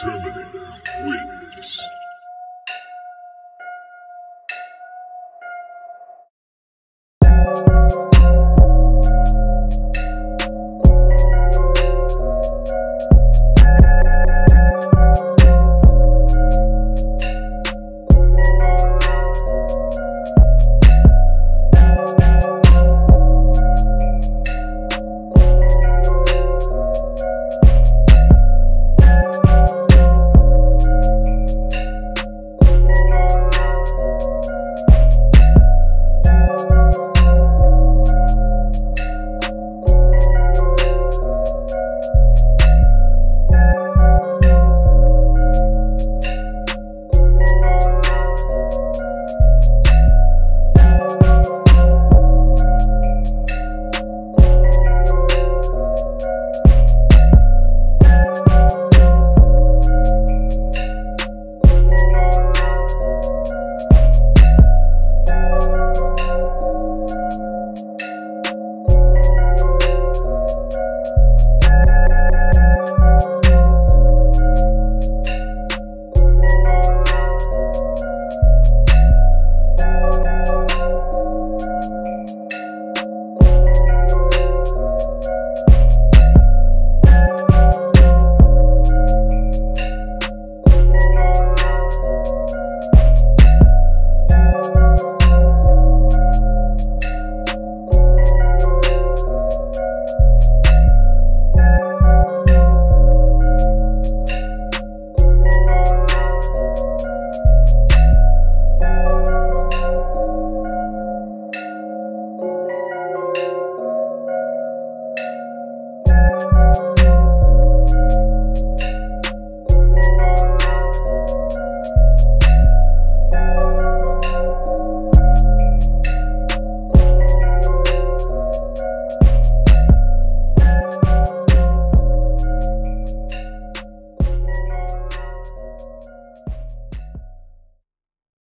Terminator wins.